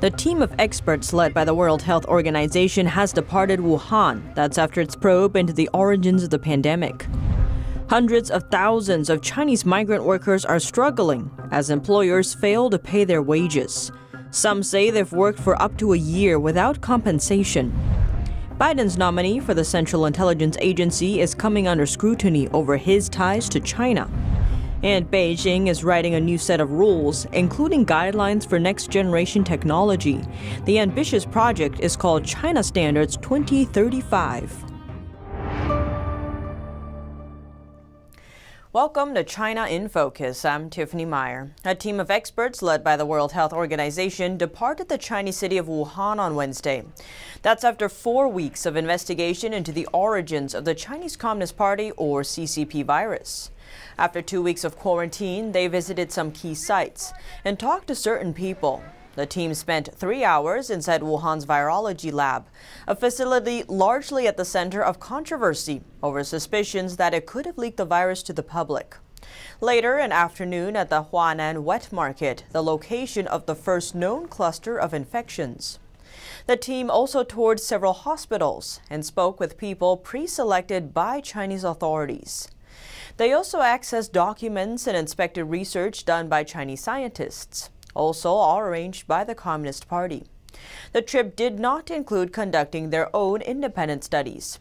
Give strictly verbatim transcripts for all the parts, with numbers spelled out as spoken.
The team of experts led by the World Health Organization has departed Wuhan. That's after its probe into the origins of the pandemic. Hundreds of thousands of Chinese migrant workers are struggling as employers fail to pay their wages. Some say they've worked for up to a year without compensation. Biden's nominee for the Central Intelligence Agency is coming under scrutiny over his ties to China. And Beijing is writing a new set of rules, including guidelines for next-generation technology. The ambitious project is called China Standards twenty thirty-five. Welcome to China in Focus. I'm Tiffany Meyer. A team of experts led by the World Health Organization departed the Chinese city of Wuhan on Wednesday. That's after four weeks of investigation into the origins of the Chinese Communist Party, or C C P, virus. After two weeks of quarantine, they visited some key sites and talked to certain people. The team spent three hours inside Wuhan's virology lab, a facility largely at the center of controversy over suspicions that it could have leaked the virus to the public. Later, an afternoon at the Huanan Wet Market, the location of the first known cluster of infections. The team also toured several hospitals and spoke with people pre-selected by Chinese authorities. They also accessed documents and inspected research done by Chinese scientists, also all arranged by the Communist Party. The trip did not include conducting their own independent studies.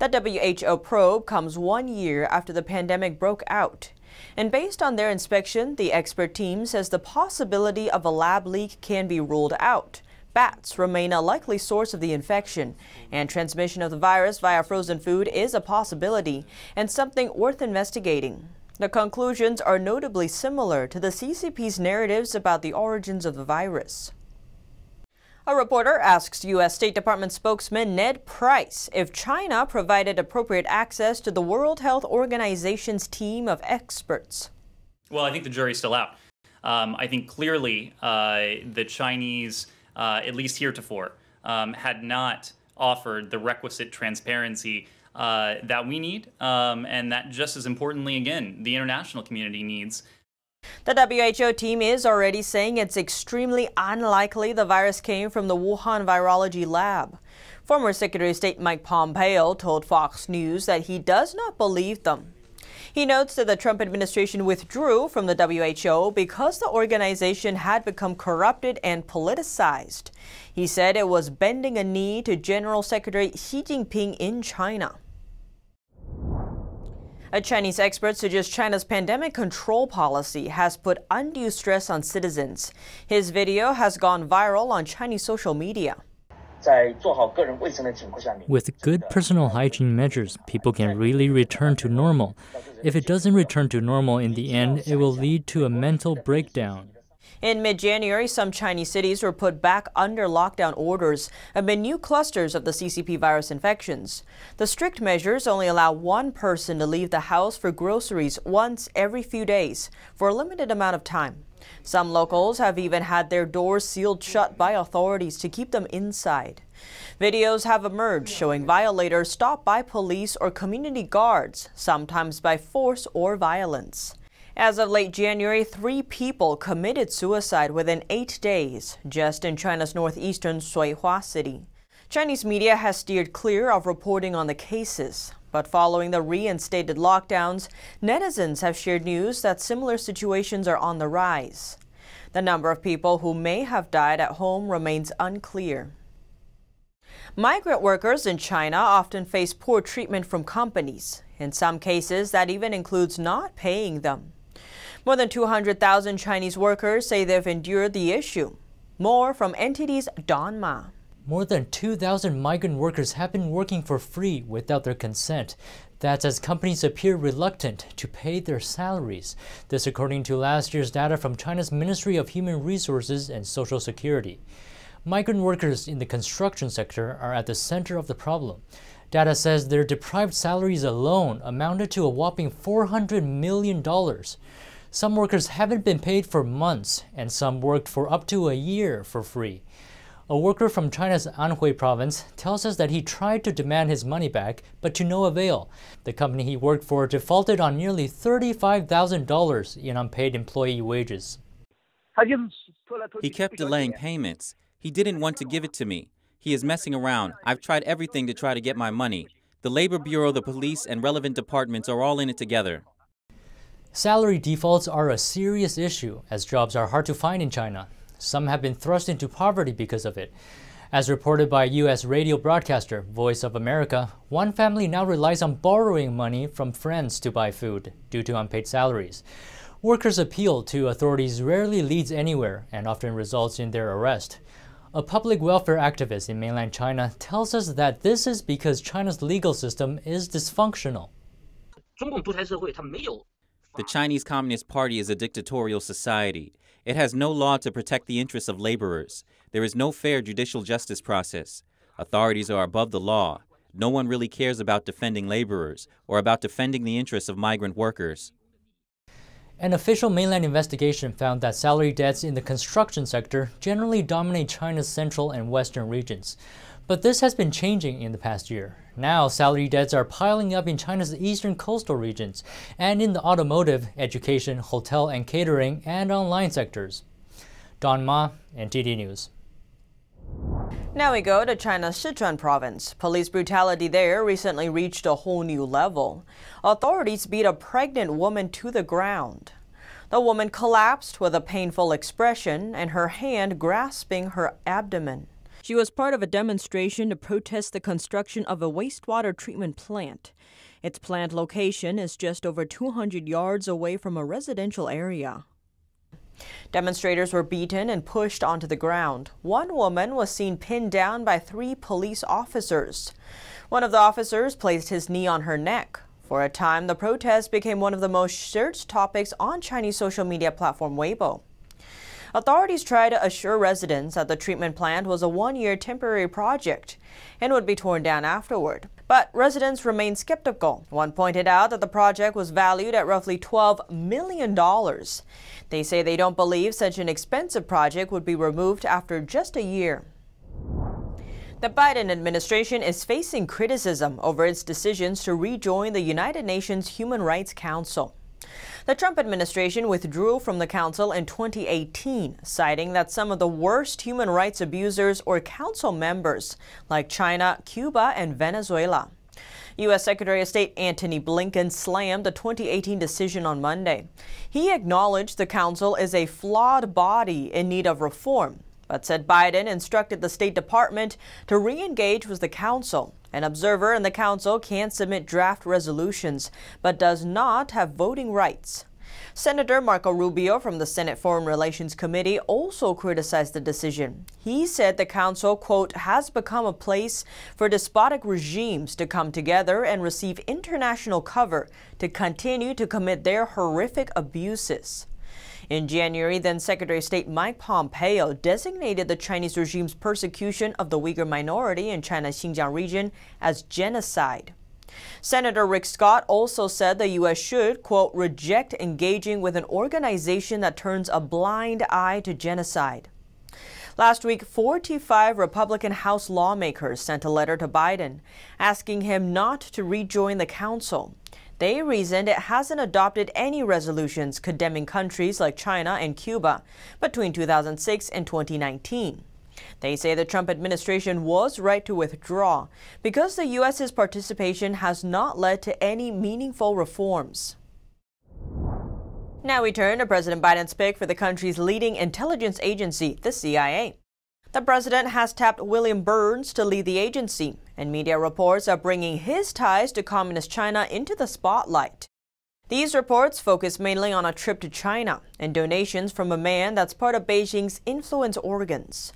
The W H O probe comes one year after the pandemic broke out, and based on their inspection, the expert team says the possibility of a lab leak can be ruled out. Bats remain a likely source of the infection, and transmission of the virus via frozen food is a possibility and something worth investigating. The conclusions are notably similar to the C C P's narratives about the origins of the virus. A reporter asks U S State Department spokesman Ned Price if China provided appropriate access to the World Health Organization's team of experts. Well, I think the jury's still out. Um, I think clearly uh, the Chinese, uh, at least heretofore, um, had not offered the requisite transparency Uh, that we need, um, and that, just as importantly, again, the international community needs. The W H O team is already saying it's extremely unlikely the virus came from the Wuhan virology lab. Former Secretary of State Mike Pompeo told Fox News that he does not believe them. He notes that the Trump administration withdrew from the W H O because the organization had become corrupted and politicized. He said it was bending a knee to General Secretary Xi Jinping in China. A Chinese expert suggests China's pandemic control policy has put undue stress on citizens. His video has gone viral on Chinese social media. With good personal hygiene measures, people can really return to normal. If it doesn't return to normal in the end, it will lead to a mental breakdown. In mid-January, some Chinese cities were put back under lockdown orders amid new clusters of the C C P virus infections. The strict measures only allow one person to leave the house for groceries once every few days for a limited amount of time. Some locals have even had their doors sealed shut by authorities to keep them inside. Videos have emerged showing violators stopped by police or community guards, sometimes by force or violence. As of late January, three people committed suicide within eight days, just in China's northeastern Suihua city. Chinese media has steered clear of reporting on the cases, but following the reinstated lockdowns, netizens have shared news that similar situations are on the rise. The number of people who may have died at home remains unclear. Migrant workers in China often face poor treatment from companies. In some cases, that even includes not paying them. More than two hundred thousand Chinese workers say they've endured the issue. More from N T D's Don Ma. More than two thousand migrant workers have been working for free without their consent. That's as companies appear reluctant to pay their salaries. This according to last year's data from China's Ministry of Human Resources and Social Security. Migrant workers in the construction sector are at the center of the problem. Data says their deprived salaries alone amounted to a whopping four hundred million dollars. Some workers haven't been paid for months, and some worked for up to a year for free. A worker from China's Anhui province tells us that he tried to demand his money back, but to no avail. The company he worked for defaulted on nearly thirty-five thousand dollars in unpaid employee wages. He kept delaying payments. He didn't want to give it to me. He is messing around. I've tried everything to try to get my money. The Labor Bureau, the police, and relevant departments are all in it together. Salary defaults are a serious issue, as jobs are hard to find in China. Some have been thrust into poverty because of it. As reported by U S radio broadcaster Voice of America, one family now relies on borrowing money from friends to buy food due to unpaid salaries. Workers' appeal to authorities rarely leads anywhere and often results in their arrest. A public welfare activist in mainland China tells us that this is because China's legal system is dysfunctional. The Chinese Communist Party is a dictatorial society. It has no law to protect the interests of laborers. There is no fair judicial justice process. Authorities are above the law. No one really cares about defending laborers or about defending the interests of migrant workers. An official mainland investigation found that salary debts in the construction sector generally dominate China's central and western regions. But this has been changing in the past year. Now, salary debts are piling up in China's eastern coastal regions and in the automotive, education, hotel and catering, and online sectors. Don Ma, N T D News. Now we go to China's Sichuan province. Police brutality there recently reached a whole new level. Authorities beat a pregnant woman to the ground. The woman collapsed with a painful expression and her hand grasping her abdomen. She was part of a demonstration to protest the construction of a wastewater treatment plant. Its plant location is just over two hundred yards away from a residential area. Demonstrators were beaten and pushed onto the ground. One woman was seen pinned down by three police officers. One of the officers placed his knee on her neck. For a time, the protest became one of the most searched topics on Chinese social media platform Weibo. Authorities tried to assure residents that the treatment plant was a one-year temporary project and would be torn down afterward. But residents remained skeptical. One pointed out that the project was valued at roughly twelve million dollars. They say they don't believe such an expensive project would be removed after just a year. The Biden administration is facing criticism over its decisions to rejoin the United Nations Human Rights Council. The Trump administration withdrew from the council in twenty eighteen, citing that some of the worst human rights abusers or council members, like China, Cuba, and Venezuela. U S Secretary of State Antony Blinken slammed the twenty eighteen decision on Monday. He acknowledged the council is a flawed body in need of reform, but said Biden instructed the State Department to re-engage with the council. An observer in the council can submit draft resolutions, but does not have voting rights. Senator Marco Rubio from the Senate Foreign Relations Committee also criticized the decision. He said the council, quote, has become a place for despotic regimes to come together and receive international cover to continue to commit their horrific abuses. In January, then Secretary of State Mike Pompeo designated the Chinese regime's persecution of the Uyghur minority in China's Xinjiang region as genocide. Senator Rick Scott also said the U S should, quote, reject engaging with an organization that turns a blind eye to genocide. Last week, forty-five Republican House lawmakers sent a letter to Biden asking him not to rejoin the council. They reasoned it hasn't adopted any resolutions condemning countries like China and Cuba between two thousand six and twenty nineteen. They say the Trump administration was right to withdraw because the U S's participation has not led to any meaningful reforms. Now we turn to President Biden's pick for the country's leading intelligence agency, the C I A. The president has tapped William Burns to lead the agency, and media reports are bringing his ties to Communist China into the spotlight. These reports focus mainly on a trip to China and donations from a man that's part of Beijing's influence organs.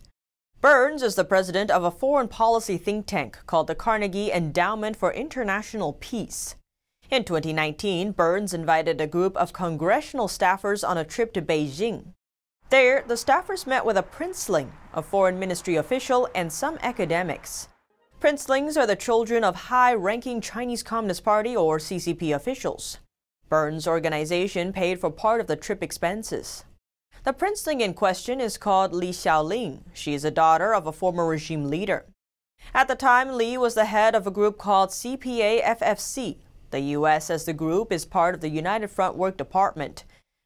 Burns is the president of a foreign policy think tank called the Carnegie Endowment for International Peace. In twenty nineteen, Burns invited a group of congressional staffers on a trip to Beijing. There, the staffers met with a princeling, a foreign ministry official, and some academics. Princelings are the children of high-ranking Chinese Communist Party or C C P officials. Burns' organization paid for part of the trip expenses. The princeling in question is called Li Xiaoling. She is a daughter of a former regime leader. At the time, Li was the head of a group called C P A F F C. The U S as the group is part of the United Front Work Department,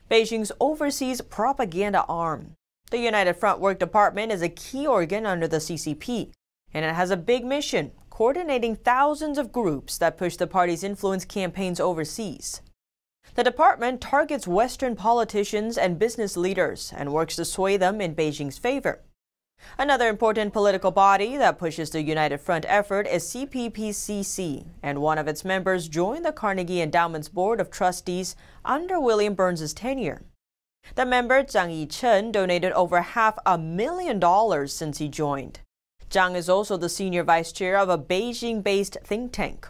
Beijing's overseas propaganda arm. The United Front Work Department is a key organ under the C C P, and it has a big mission, coordinating thousands of groups that push the party's influence campaigns overseas. The department targets Western politicians and business leaders and works to sway them in Beijing's favor. Another important political body that pushes the United Front effort is C P P C C, and one of its members joined the Carnegie Endowment's Board of Trustees under William Burns' tenure. The member, Zhang Yichen, donated over half a million dollars since he joined. Zhang is also the senior vice chair of a Beijing-based think tank.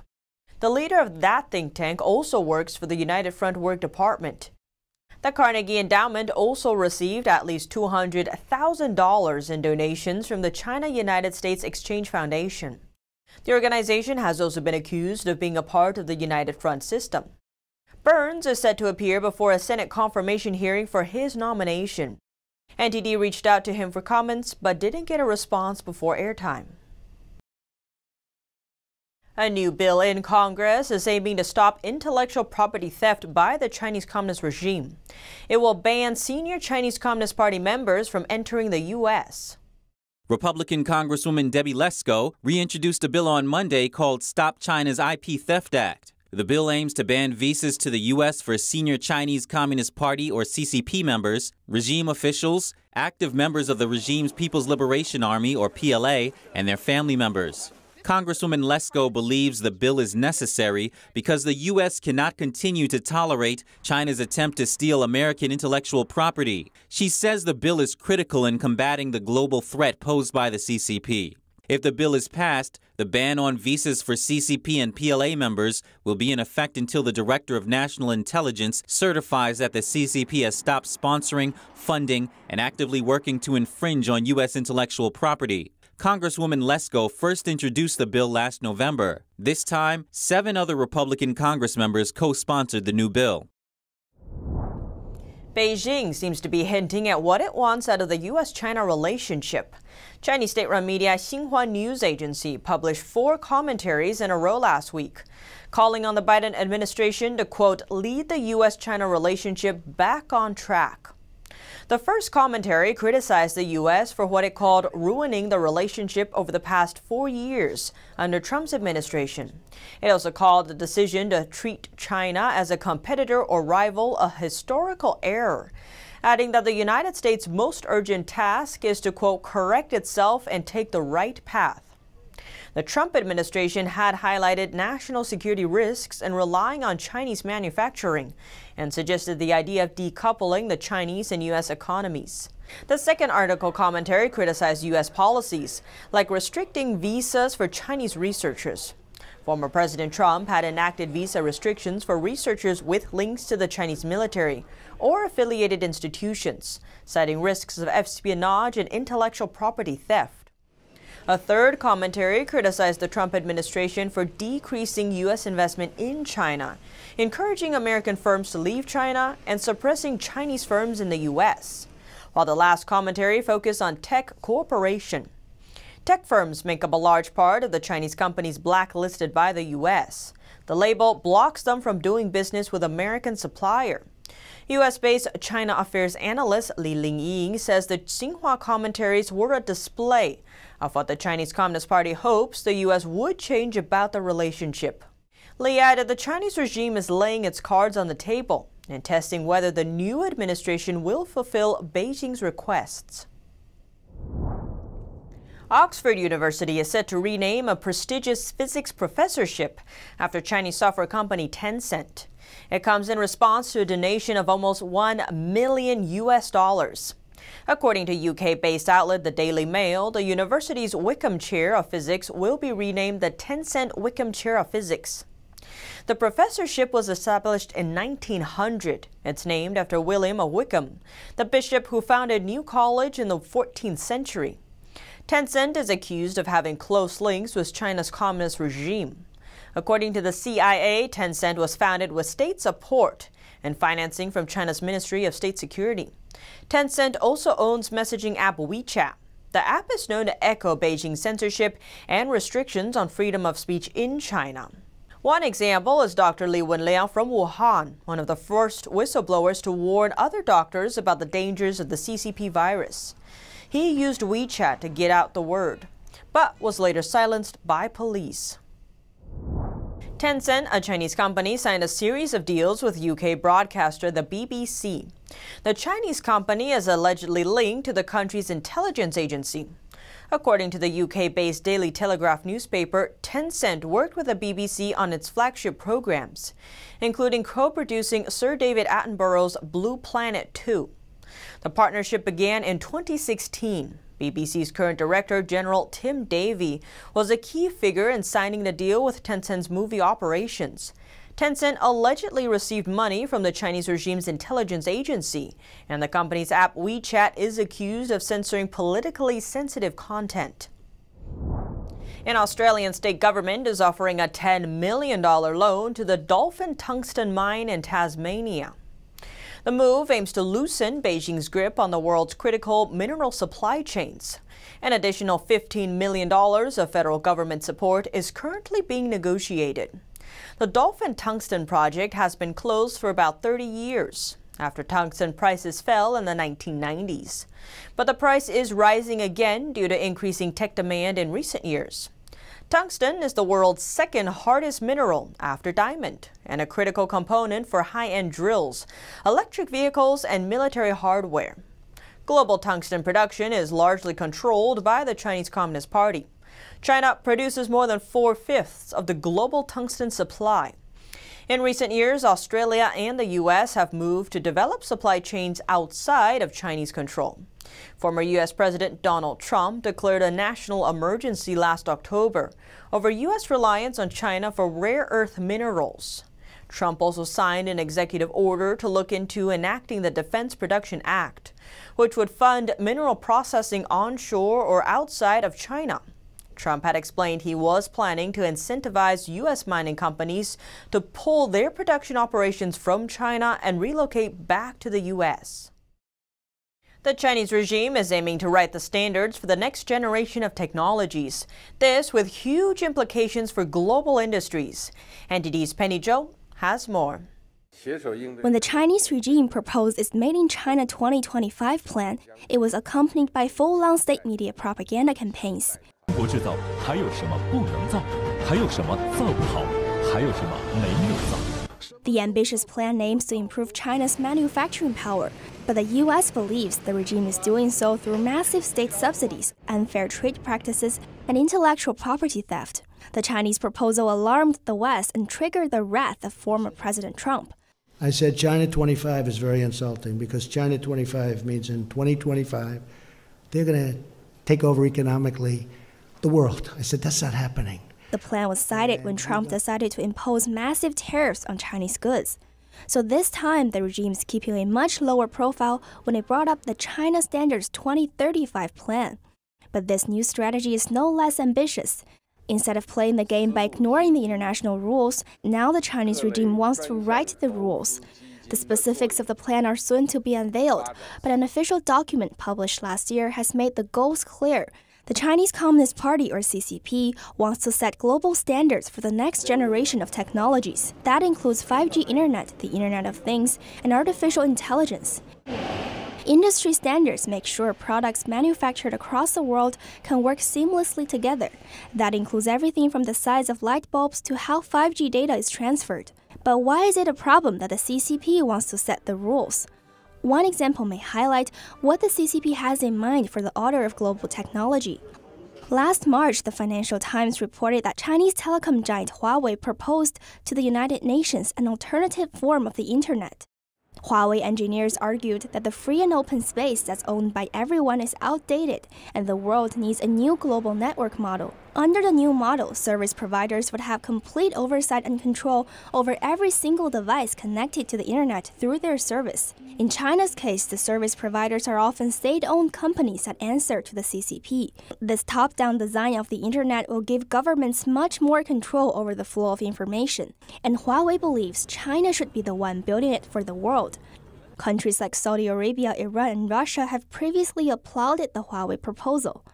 The leader of that think tank also works for the United Front Work Department. The Carnegie Endowment also received at least two hundred thousand dollars in donations from the China-United States Exchange Foundation. The organization has also been accused of being a part of the United Front system. Burns is set to appear before a Senate confirmation hearing for his nomination. N T D reached out to him for comments but didn't get a response before airtime. A new bill in Congress is aiming to stop intellectual property theft by the Chinese Communist regime. It will ban senior Chinese Communist Party members from entering the U S. Republican Congresswoman Debbie Lesko reintroduced a bill on Monday called Stop China's I P Theft Act. The bill aims to ban visas to the U S for senior Chinese Communist Party or C C P members, regime officials, active members of the regime's People's Liberation Army or P L A, and their family members. Congresswoman Lesko believes the bill is necessary because the U S cannot continue to tolerate China's attempt to steal American intellectual property. She says the bill is critical in combating the global threat posed by the C C P. If the bill is passed, the ban on visas for C C P and P L A members will be in effect until the Director of National Intelligence certifies that the C C P has stopped sponsoring, funding, and actively working to infringe on U S intellectual property. Congresswoman Lesko first introduced the bill last November. This time, seven other Republican Congress members co-sponsored the new bill. Beijing seems to be hinting at what it wants out of the U S China relationship. Chinese state-run media Xinhua News Agency published four commentaries in a row last week, calling on the Biden administration to, quote, lead the U S China relationship back on track. The first commentary criticized the U S for what it called ruining the relationship over the past four years under Trump's administration. It also called the decision to treat China as a competitor or rival a historical error, adding that the United States' most urgent task is to, quote, correct itself and take the right path. The Trump administration had highlighted national security risks and relying on Chinese manufacturing and suggested the idea of decoupling the Chinese and U S economies. The second article commentary criticized U S policies, like restricting visas for Chinese researchers. Former President Trump had enacted visa restrictions for researchers with links to the Chinese military or affiliated institutions, citing risks of espionage and intellectual property theft. A third commentary criticized the Trump administration for decreasing U S investment in China, encouraging American firms to leave China, and suppressing Chinese firms in the U S, while the last commentary focused on tech cooperation. Tech firms make up a large part of the Chinese companies blacklisted by the U S. The label blocks them from doing business with American suppliers. U S-based China affairs analyst Li Lingying says the Xinhua commentaries were a display of what the Chinese Communist Party hopes the U S would change about the relationship. Li added the Chinese regime is laying its cards on the table and testing whether the new administration will fulfill Beijing's requests. Oxford University is set to rename a prestigious physics professorship after Chinese software company Tencent. It comes in response to a donation of almost one million U S dollars. According to U K-based outlet The Daily Mail, the university's Wickham Chair of Physics will be renamed the Tencent Wickham Chair of Physics. The professorship was established in nineteen hundred. It's named after William of Wickham, the bishop who founded New College in the fourteenth century. Tencent is accused of having close links with China's communist regime. According to the C I A, Tencent was founded with state support and financing from China's Ministry of State Security. Tencent also owns messaging app WeChat. The app is known to echo Beijing's censorship and restrictions on freedom of speech in China. One example is Doctor Li Wenliang from Wuhan, one of the first whistleblowers to warn other doctors about the dangers of the C C P virus. He used WeChat to get out the word, but was later silenced by police. Tencent, a Chinese company, signed a series of deals with U K broadcaster the B B C. The Chinese company is allegedly linked to the country's intelligence agency. According to the U K-based Daily Telegraph newspaper, Tencent worked with the B B C on its flagship programs, including co-producing Sir David Attenborough's Blue Planet two. The partnership began in twenty sixteen. B B C's current director, General Tim Davie, was a key figure in signing the deal with Tencent's movie operations. Tencent allegedly received money from the Chinese regime's intelligence agency, and the company's app WeChat is accused of censoring politically sensitive content. An Australian state government is offering a ten million dollars loan to the Dolphin Tungsten mine in Tasmania. The move aims to loosen Beijing's grip on the world's critical mineral supply chains. An additional fifteen million dollars of federal government support is currently being negotiated. The Dolphin Tungsten project has been closed for about thirty years after tungsten prices fell in the nineteen nineties. But the price is rising again due to increasing tech demand in recent years. Tungsten is the world's second hardest mineral after diamond and a critical component for high-end drills, electric vehicles, and military hardware. Global tungsten production is largely controlled by the Chinese Communist Party. China produces more than four-fifths of the global tungsten supply. In recent years, Australia and the U S have moved to develop supply chains outside of Chinese control. Former U S President Donald Trump declared a national emergency last October over U S reliance on China for rare earth minerals. Trump also signed an executive order to look into enacting the Defense Production Act, which would fund mineral processing onshore or outside of China. Trump had explained he was planning to incentivize U S mining companies to pull their production operations from China and relocate back to the U S. The Chinese regime is aiming to write the standards for the next generation of technologies, this with huge implications for global industries. N T D's Penny Zhou has more. When the Chinese regime proposed its Made in China twenty twenty-five plan, it was accompanied by full-on state media propaganda campaigns. The ambitious plan aims to improve China's manufacturing power, but the U S believes the regime is doing so through massive state subsidies, unfair trade practices, and intellectual property theft. The Chinese proposal alarmed the West and triggered the wrath of former President Trump. I said China twenty-five is very insulting because China twenty-five means in twenty twenty-five, they're going to take over economically the world. I said, that's not happening. The plan was cited when Trump decided to impose massive tariffs on Chinese goods. So this time, the regime is keeping a much lower profile when it brought up the China Standards twenty thirty-five plan. But this new strategy is no less ambitious. Instead of playing the game by ignoring the international rules, now the Chinese regime wants to write the rules. The specifics of the plan are soon to be unveiled, but an official document published last year has made the goals clear. The Chinese Communist Party, or C C P, wants to set global standards for the next generation of technologies. That includes five G Internet, the Internet of Things, and artificial intelligence. Industry standards make sure products manufactured across the world can work seamlessly together. That includes everything from the size of light bulbs to how five G data is transferred. But why is it a problem that the C C P wants to set the rules? One example may highlight what the C C P has in mind for the order of global technology. Last March, the Financial Times reported that Chinese telecom giant Huawei proposed to the United Nations an alternative form of the Internet. Huawei engineers argued that the free and open space that's owned by everyone is outdated and the world needs a new global network model. Under the new model, service providers would have complete oversight and control over every single device connected to the Internet through their service. In China's case, the service providers are often state-owned companies that answer to the C C P. This top-down design of the Internet will give governments much more control over the flow of information, and Huawei believes China should be the one building it for the world. Countries like Saudi Arabia, Iran, and Russia have previously applauded the Huawei proposal.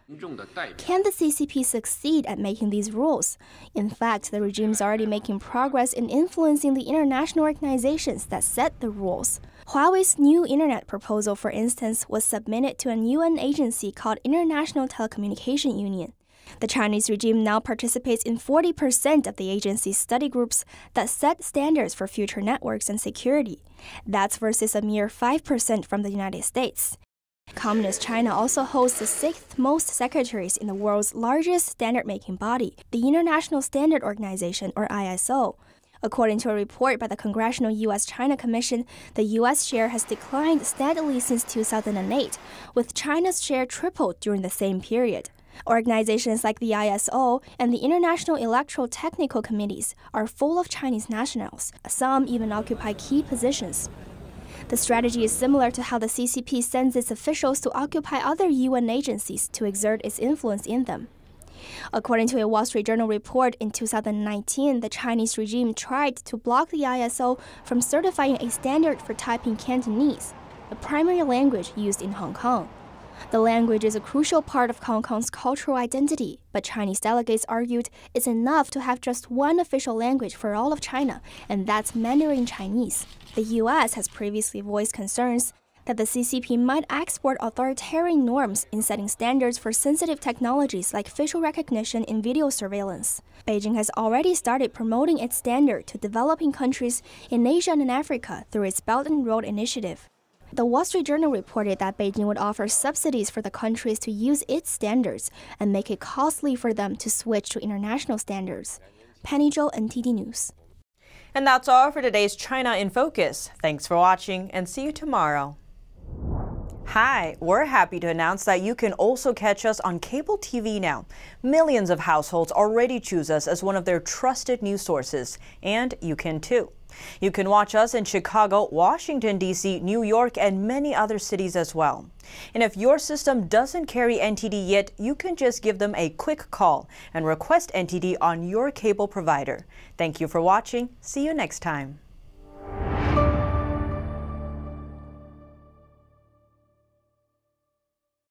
Can the C C P succeed at making these rules? In fact, the regime is already making progress in influencing the international organizations that set the rules. Huawei's new internet proposal, for instance, was submitted to an U N agency called International Telecommunication Union. The Chinese regime now participates in forty percent of the agency's study groups that set standards for future networks and security. That's versus a mere five percent from the United States. Communist China also holds the sixth most secretaries in the world's largest standard-making body, the International Standard Organization, or I S O. According to a report by the Congressional U S China Commission, the U S share has declined steadily since two thousand eight, with China's share tripled during the same period. Organizations like the I S O and the International Electoral Technical Committees are full of Chinese nationals. Some even occupy key positions. The strategy is similar to how the C C P sends its officials to occupy other U N agencies to exert its influence in them. According to a Wall Street Journal report, in two thousand nineteen, the Chinese regime tried to block the I S O from certifying a standard for typing Cantonese, the primary language used in Hong Kong. The language is a crucial part of Hong Kong's cultural identity, but Chinese delegates argued it's enough to have just one official language for all of China, and that's Mandarin Chinese. The U S has previously voiced concerns that the C C P might export authoritarian norms in setting standards for sensitive technologies like facial recognition and video surveillance. Beijing has already started promoting its standard to developing countries in Asia and Africa through its Belt and Road Initiative. The Wall Street Journal reported that Beijing would offer subsidies for the countries to use its standards and make it costly for them to switch to international standards. Penny Zhou, N T D News. And that's all for today's China in Focus. Thanks for watching and see you tomorrow. Hi, we're happy to announce that you can also catch us on cable T V now. Millions of households already choose us as one of their trusted news sources, and you can too. You can watch us in Chicago, Washington, D C, New York, and many other cities as well. And if your system doesn't carry N T D yet, you can just give them a quick call and request N T D on your cable provider. Thank you for watching. See you next time.